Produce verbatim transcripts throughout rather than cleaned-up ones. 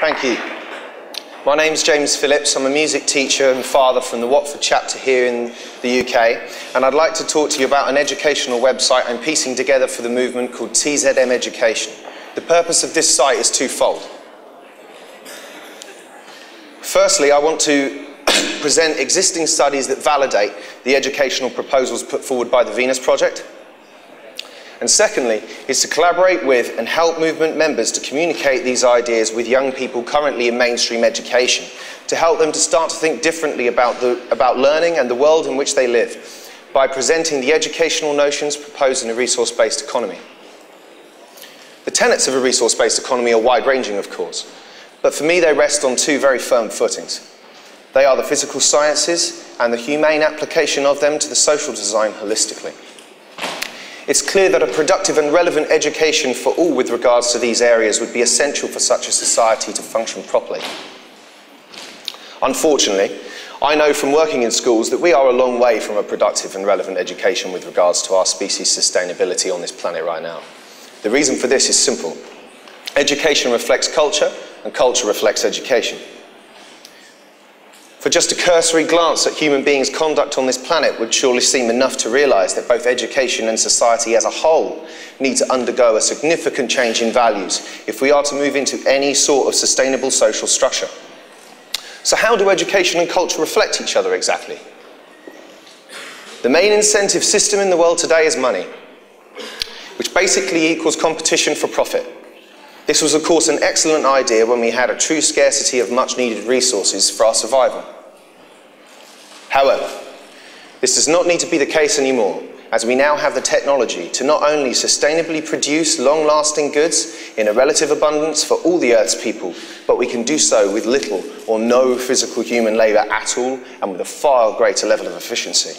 Thank you. My name's James Phillips. I'm a music teacher and father from the Watford chapter here in the U K, and I'd like to talk to you about an educational website I'm piecing together for the movement called T Z M Education. The purpose of this site is twofold. Firstly, I want to present existing studies that validate the educational proposals put forward by the Venus Project. And secondly, is to collaborate with and help movement members to communicate these ideas with young people currently in mainstream education, to help them to start to think differently about, the, about learning and the world in which they live, by presenting the educational notions proposed in a resource-based economy. The tenets of a resource-based economy are wide-ranging, of course, but for me they rest on two very firm footings. They are the physical sciences and the humane application of them to the social design holistically. It's clear that a productive and relevant education for all with regards to these areas would be essential for such a society to function properly. Unfortunately, I know from working in schools that we are a long way from a productive and relevant education with regards to our species' sustainability on this planet right now. The reason for this is simple. Education reflects culture, and culture reflects education. For just a cursory glance at human beings' conduct on this planet would surely seem enough to realise that both education and society as a whole need to undergo a significant change in values if we are to move into any sort of sustainable social structure. So how do education and culture reflect each other exactly? The main incentive system in the world today is money, which basically equals competition for profit. This was, of course, an excellent idea when we had a true scarcity of much-needed resources for our survival. However, this does not need to be the case anymore, as we now have the technology to not only sustainably produce long-lasting goods in a relative abundance for all the Earth's people, but we can do so with little or no physical human labour at all, and with a far greater level of efficiency.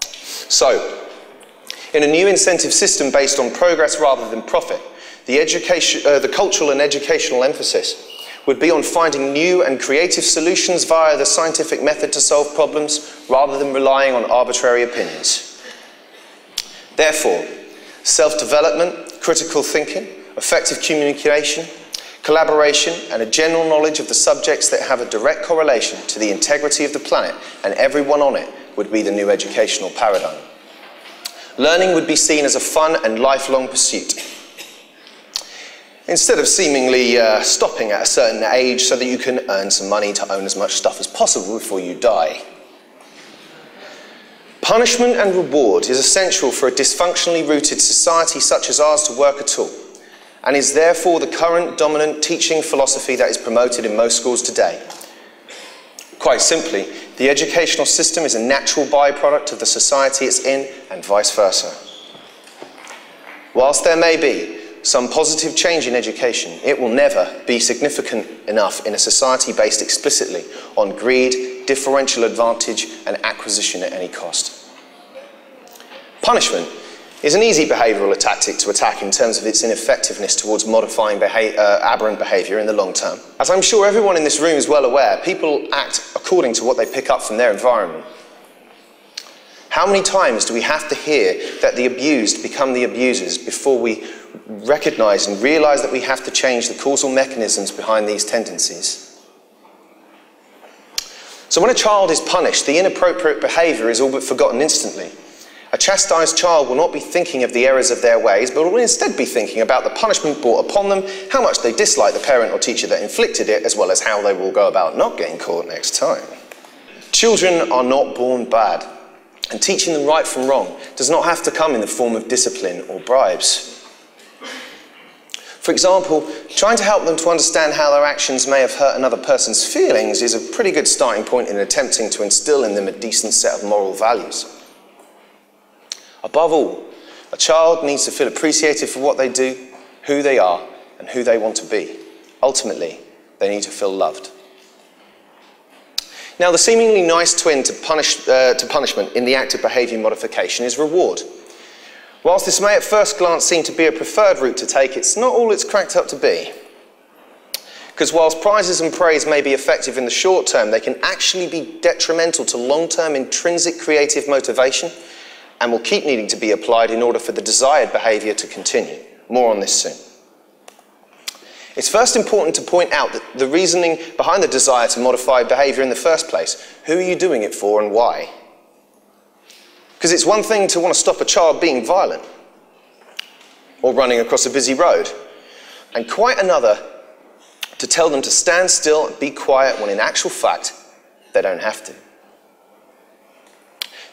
So, in a new incentive system based on progress rather than profit, The, education, uh, the cultural and educational emphasis would be on finding new and creative solutions via the scientific method to solve problems, rather than relying on arbitrary opinions. Therefore, self-development, critical thinking, effective communication, collaboration, and a general knowledge of the subjects that have a direct correlation to the integrity of the planet and everyone on it would be the new educational paradigm. Learning would be seen as a fun and lifelong pursuit. Instead of seemingly uh, stopping at a certain age so that you can earn some money to own as much stuff as possible before you die. Punishment and reward is essential for a dysfunctionally rooted society such as ours to work at all, and is therefore the current dominant teaching philosophy that is promoted in most schools today. Quite simply, the educational system is a natural byproduct of the society it's in, and vice versa. Whilst there may be some positive change in education, it will never be significant enough in a society based explicitly on greed, differential advantage, and acquisition at any cost. Punishment is an easy behavioural tactic to attack in terms of its ineffectiveness towards modifying beha uh, aberrant behaviour in the long term. As I'm sure everyone in this room is well aware, people act according to what they pick up from their environment. How many times do we have to hear that the abused become the abusers before we recognise and realise that we have to change the causal mechanisms behind these tendencies? So when a child is punished, the inappropriate behaviour is all but forgotten instantly. A chastised child will not be thinking of the errors of their ways, but will instead be thinking about the punishment brought upon them, how much they dislike the parent or teacher that inflicted it, as well as how they will go about not getting caught next time. Children are not born bad, and teaching them right from wrong does not have to come in the form of discipline or bribes. For example, trying to help them to understand how their actions may have hurt another person's feelings is a pretty good starting point in attempting to instill in them a decent set of moral values. Above all, a child needs to feel appreciated for what they do, who they are, and who they want to be. Ultimately, they need to feel loved. Now, the seemingly nice twin to, punish, uh, to punishment in the act of behaviour modification is reward. Whilst this may at first glance seem to be a preferred route to take, it's not all it's cracked up to be. Because whilst prizes and praise may be effective in the short term, they can actually be detrimental to long-term intrinsic creative motivation and will keep needing to be applied in order for the desired behaviour to continue. More on this soon. It's first important to point out that the reasoning behind the desire to modify behavior in the first place. Who are you doing it for and why? Because it's one thing to want to stop a child being violent or running across a busy road, and quite another to tell them to stand still and be quiet when in actual fact they don't have to.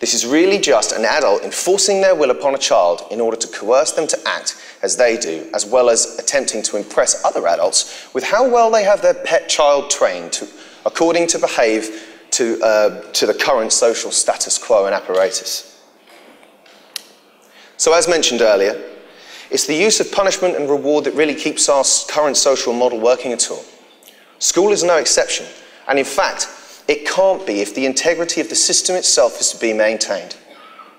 This is really just an adult enforcing their will upon a child in order to coerce them to act as they do, as well as attempting to impress other adults with how well they have their pet child trained to, according to behave to, uh, to the current social status quo and apparatus. So as mentioned earlier, it's the use of punishment and reward that really keeps our current social model working at all. School is no exception, and in fact, it can't be if the integrity of the system itself is to be maintained.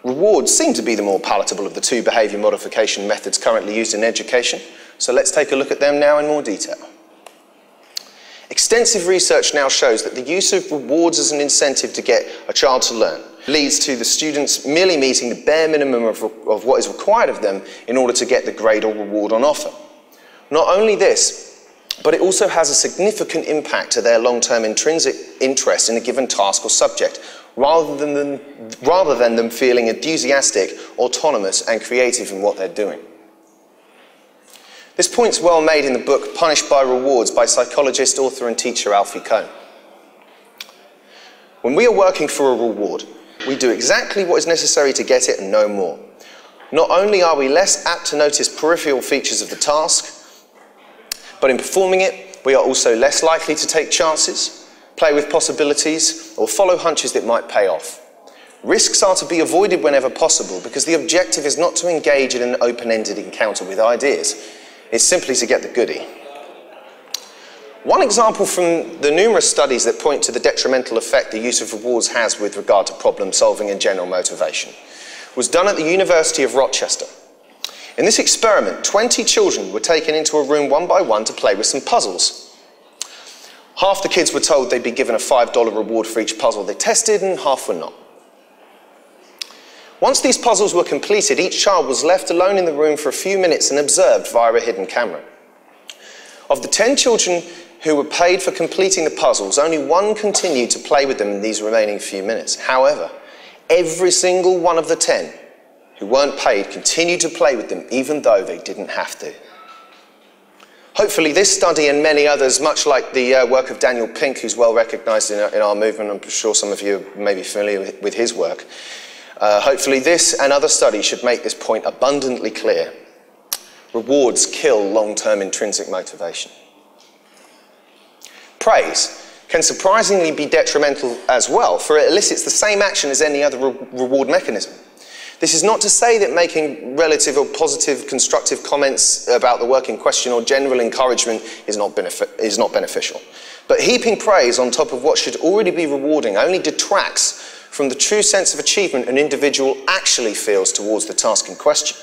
Rewards seem to be the more palatable of the two behaviour modification methods currently used in education, so let's take a look at them now in more detail. Extensive research now shows that the use of rewards as an incentive to get a child to learn leads to the students merely meeting the bare minimum of, of what is required of them in order to get the grade or reward on offer. Not only this, but it also has a significant impact to their long-term intrinsic interest in a given task or subject, rather than them, rather than them feeling enthusiastic, autonomous, and creative in what they're doing. This point's well made in the book Punished by Rewards by psychologist, author, and teacher Alfie Kohn. When we are working for a reward, we do exactly what is necessary to get it and no more. Not only are we less apt to notice peripheral features of the task, but in performing it, we are also less likely to take chances, play with possibilities, or follow hunches that might pay off. Risks are to be avoided whenever possible because the objective is not to engage in an open-ended encounter with ideas. It's simply to get the goodie. One example from the numerous studies that point to the detrimental effect the use of rewards has with regard to problem solving and general motivation was done at the University of Rochester. In this experiment, twenty children were taken into a room one by one to play with some puzzles. Half the kids were told they'd be given a five dollar reward for each puzzle they tested, and half were not. Once these puzzles were completed, each child was left alone in the room for a few minutes and observed via a hidden camera. Of the ten children who were paid for completing the puzzles, only one continued to play with them in these remaining few minutes. However, every single one of the ten who weren't paid continued to play with them even though they didn't have to. Hopefully this study and many others, much like the uh, work of Daniel Pink, who's well recognised in, in our movement, I'm sure some of you may be familiar with, with his work, uh, hopefully this and other studies should make this point abundantly clear. Rewards kill long-term intrinsic motivation. Praise can surprisingly be detrimental as well, for it elicits the same action as any other re- reward mechanism. This is not to say that making relative or positive constructive comments about the work in question or general encouragement is not, is not beneficial. But heaping praise on top of what should already be rewarding only detracts from the true sense of achievement an individual actually feels towards the task in question.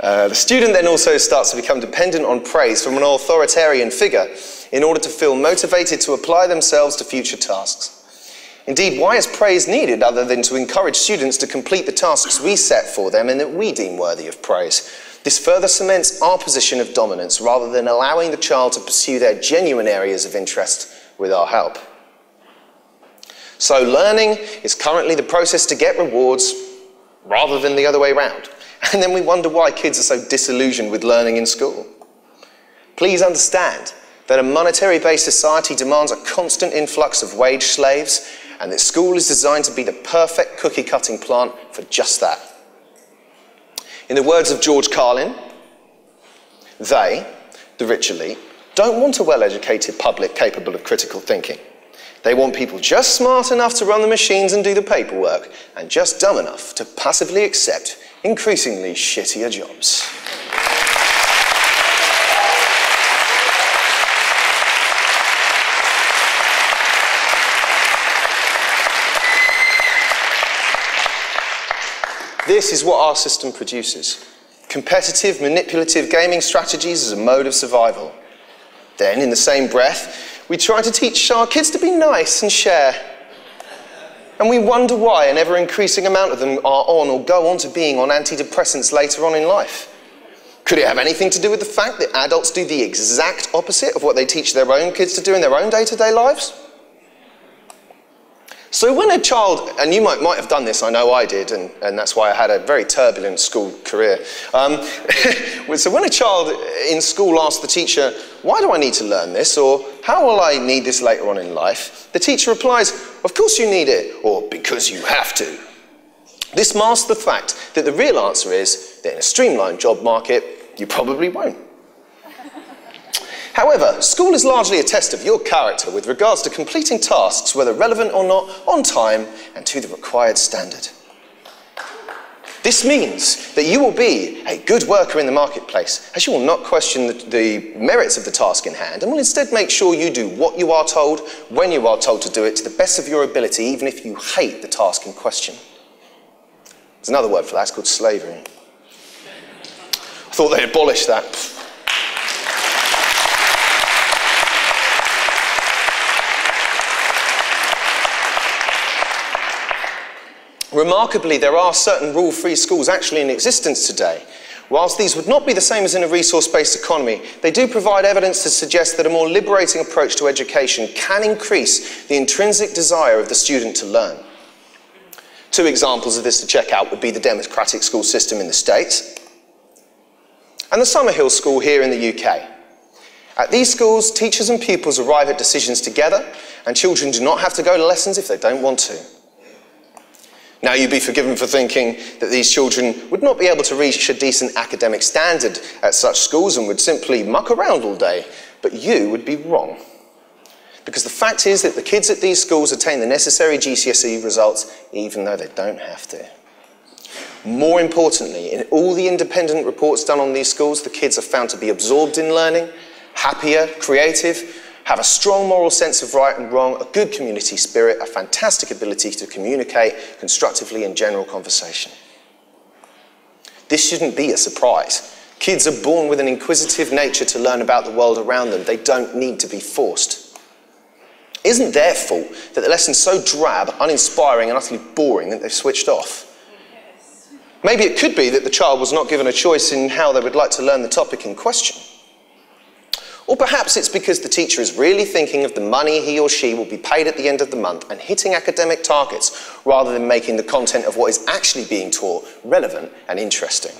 uh, the student then also starts to become dependent on praise from an authoritarian figure in order to feel motivated to apply themselves to future tasks. Indeed, why is praise needed other than to encourage students to complete the tasks we set for them and that we deem worthy of praise? This further cements our position of dominance rather than allowing the child to pursue their genuine areas of interest with our help. So learning is currently the process to get rewards rather than the other way around. And then we wonder why kids are so disillusioned with learning in school. Please understand that a monetary-based society demands a constant influx of wage slaves, and that school is designed to be the perfect cookie-cutting plant for just that. In the words of George Carlin, they, the richly, don't want a well-educated public capable of critical thinking. They want people just smart enough to run the machines and do the paperwork, and just dumb enough to passively accept increasingly shittier jobs. This is what our system produces. Competitive, manipulative gaming strategies as a mode of survival. Then, in the same breath, we try to teach our kids to be nice and share. And we wonder why an ever-increasing amount of them are on or go on to being on antidepressants later on in life. Could it have anything to do with the fact that adults do the exact opposite of what they teach their own kids to do in their own day-to-day lives? So when a child, and you might, might have done this, I know I did, and, and that's why I had a very turbulent school career. Um, so when a child in school asks the teacher, why do I need to learn this? Or how will I need this later on in life? The teacher replies, of course you need it, or because you have to. This masks the fact that the real answer is that in a streamlined job market, you probably won't. However, school is largely a test of your character with regards to completing tasks, whether relevant or not, on time and to the required standard. This means that you will be a good worker in the marketplace, as you will not question the, the merits of the task in hand and will instead make sure you do what you are told, when you are told to do it, to the best of your ability, even if you hate the task in question. There's another word for that, it's called slavery. I thought they abolished that. Remarkably, there are certain rule-free schools actually in existence today. Whilst these would not be the same as in a resource-based economy, they do provide evidence to suggest that a more liberating approach to education can increase the intrinsic desire of the student to learn. Two examples of this to check out would be the democratic school system in the States and the Summerhill School here in the U K. At these schools, teachers and pupils arrive at decisions together, and children do not have to go to lessons if they don't want to. Now, you'd be forgiven for thinking that these children would not be able to reach a decent academic standard at such schools and would simply muck around all day, but you would be wrong. Because the fact is that the kids at these schools attain the necessary G C S E results even though they don't have to. More importantly, in all the independent reports done on these schools, the kids are found to be absorbed in learning, happier, creative, have a strong moral sense of right and wrong, a good community spirit, a fantastic ability to communicate constructively in general conversation. This shouldn't be a surprise. Kids are born with an inquisitive nature to learn about the world around them. They don't need to be forced. It isn't their fault that the lesson's so drab, uninspiring and utterly boring that they've switched off. Yes. Maybe it could be that the child was not given a choice in how they would like to learn the topic in question. Or perhaps it's because the teacher is really thinking of the money he or she will be paid at the end of the month and hitting academic targets rather than making the content of what is actually being taught relevant and interesting.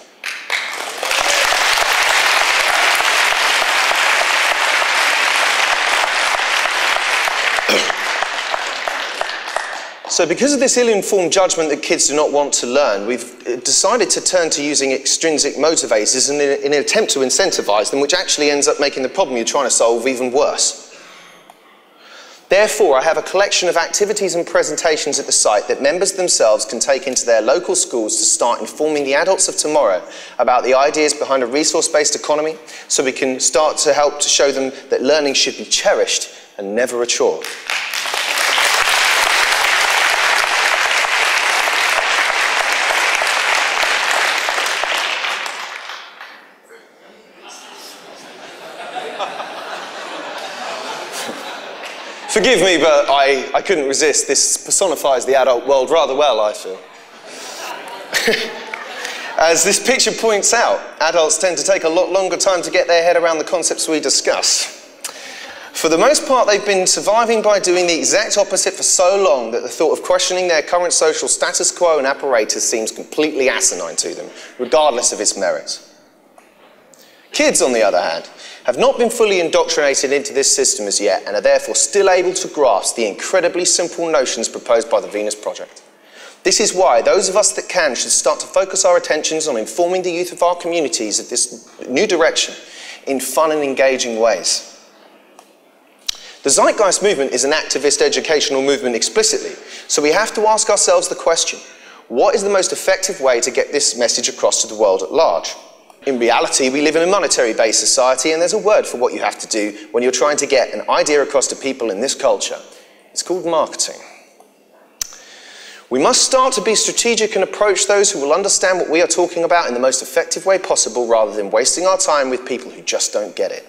So because of this ill-informed judgment that kids do not want to learn, we've decided to turn to using extrinsic motivators in, in an attempt to incentivize them, which actually ends up making the problem you're trying to solve even worse. Therefore, I have a collection of activities and presentations at the site that members themselves can take into their local schools to start informing the adults of tomorrow about the ideas behind a resource-based economy, so we can start to help to show them that learning should be cherished and never a chore. Forgive me, but I, I couldn't resist. This personifies the adult world rather well, I feel. As this picture points out, adults tend to take a lot longer time to get their head around the concepts we discuss. For the most part, they've been surviving by doing the exact opposite for so long that the thought of questioning their current social status quo and apparatus seems completely asinine to them, regardless of its merits. Kids, on the other hand, have not been fully indoctrinated into this system as yet and are therefore still able to grasp the incredibly simple notions proposed by the Venus Project. This is why those of us that can should start to focus our attentions on informing the youth of our communities of this new direction in fun and engaging ways. The Zeitgeist Movement is an activist educational movement explicitly, so we have to ask ourselves the question, what is the most effective way to get this message across to the world at large? In reality, we live in a monetary-based society, and there's a word for what you have to do when you're trying to get an idea across to people in this culture. It's called marketing. We must start to be strategic and approach those who will understand what we are talking about in the most effective way possible, rather than wasting our time with people who just don't get it.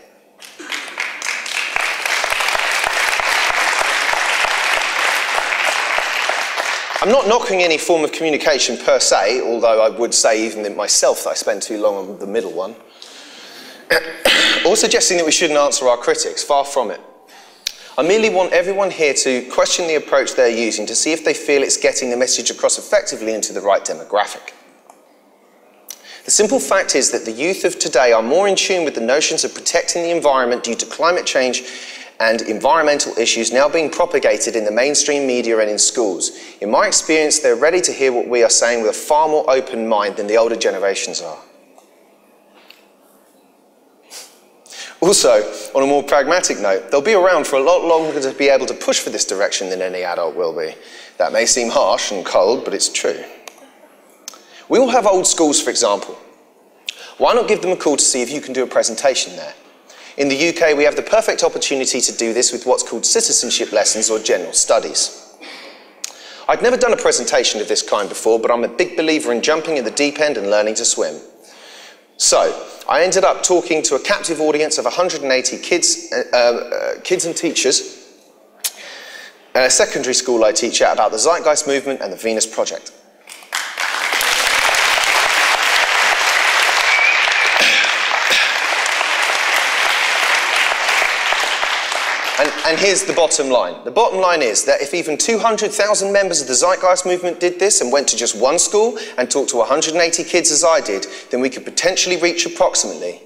I'm not knocking any form of communication per se, although I would say even myself that I spend too long on the middle one, or suggesting that we shouldn't answer our critics. Far from it. I merely want everyone here to question the approach they're using to see if they feel it's getting the message across effectively into the right demographic. The simple fact is that the youth of today are more in tune with the notions of protecting the environment due to climate change and environmental issues now being propagated in the mainstream media and in schools. In my experience, they're ready to hear what we are saying with a far more open mind than the older generations are. Also, on a more pragmatic note, they'll be around for a lot longer to be able to push for this direction than any adult will be. That may seem harsh and cold, but it's true. We all have old schools, for example. Why not give them a call to see if you can do a presentation there? In the U K, we have the perfect opportunity to do this with what's called citizenship lessons or general studies. I'd never done a presentation of this kind before, but I'm a big believer in jumping in the deep end and learning to swim. So, I ended up talking to a captive audience of one hundred eighty kids, uh, uh, kids and teachers at a secondary school I teach at about the Zeitgeist Movement and the Venus Project. and, and here's the bottom line. The bottom line is that if even two hundred thousand members of the Zeitgeist Movement did this and went to just one school and talked to one hundred eighty kids as I did, then we could potentially reach approximately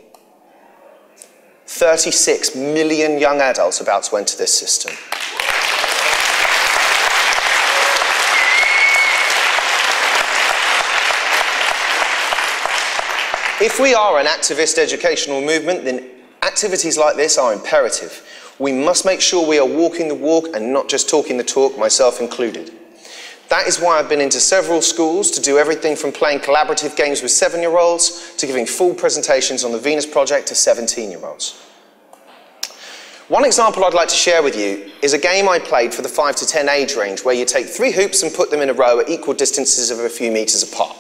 thirty-six million young adults about to enter this system. If we are an activist educational movement, then activities like this are imperative. We must make sure we are walking the walk and not just talking the talk, myself included. That is why I've been into several schools to do everything from playing collaborative games with seven-year-olds to giving full presentations on the Venus Project to seventeen-year-olds. One example I'd like to share with you is a game I played for the five to ten age range where you take three hoops and put them in a row at equal distances of a few metres apart.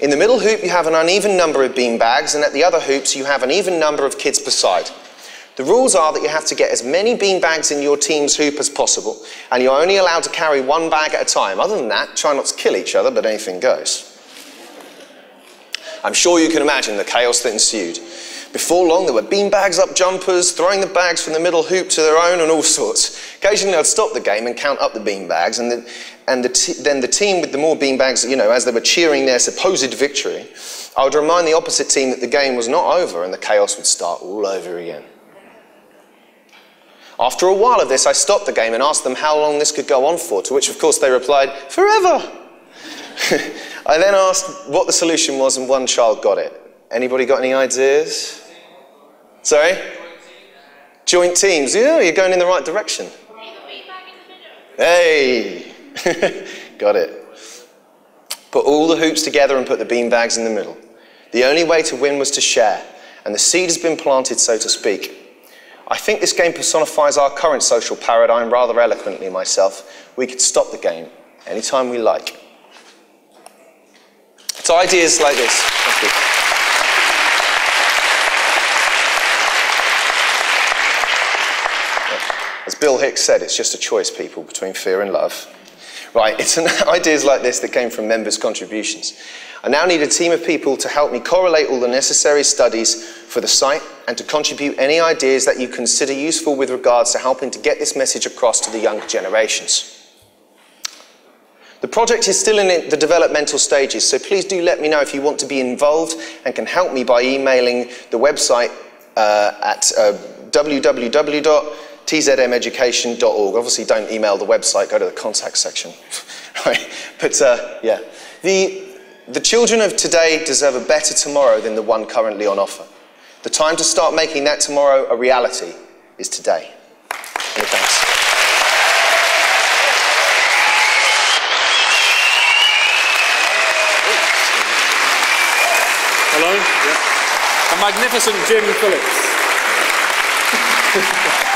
In the middle hoop you have an uneven number of beanbags, and at the other hoops you have an even number of kids per side. The rules are that you have to get as many beanbags in your team's hoop as possible, and you're only allowed to carry one bag at a time. Other than that, try not to kill each other, but anything goes. I'm sure you can imagine the chaos that ensued. Before long there were beanbags up jumpers, throwing the bags from the middle hoop to their own and all sorts. Occasionally I'd stop the game and count up the beanbags, and the and the t then the team with the more beanbags, you know, as they were cheering their supposed victory, I would remind the opposite team that the game was not over and the chaos would start all over again. After a while of this, I stopped the game and asked them how long this could go on for, to which of course they replied, "Forever!" I then asked what the solution was, and one child got it. Anybody got any ideas? Sorry? Joint teams. Yeah, you're going in the right direction. Hey! Got it. Put all the hoops together and put the beanbags in the middle. The only way to win was to share, and the seed has been planted, so to speak. I think this game personifies our current social paradigm rather eloquently myself. We could stop the game anytime we like. So ideas like this. Thank you. As Bill Hicks said, it's just a choice, people, between fear and love. Right, it's an, ideas like this that came from members' contributions. I now need a team of people to help me correlate all the necessary studies for the site and to contribute any ideas that you consider useful with regards to helping to get this message across to the younger generations. The project is still in the developmental stages, so please do let me know if you want to be involved and can help me by emailing the website uh, at uh, w w w dot t z m education dot org. Obviously, don't email the website, go to the contact section. Right? But uh, yeah, the, the children of today deserve a better tomorrow than the one currently on offer. The time to start making that tomorrow a reality is today. Many thanks. Hello. Yeah. A magnificent James Phillips.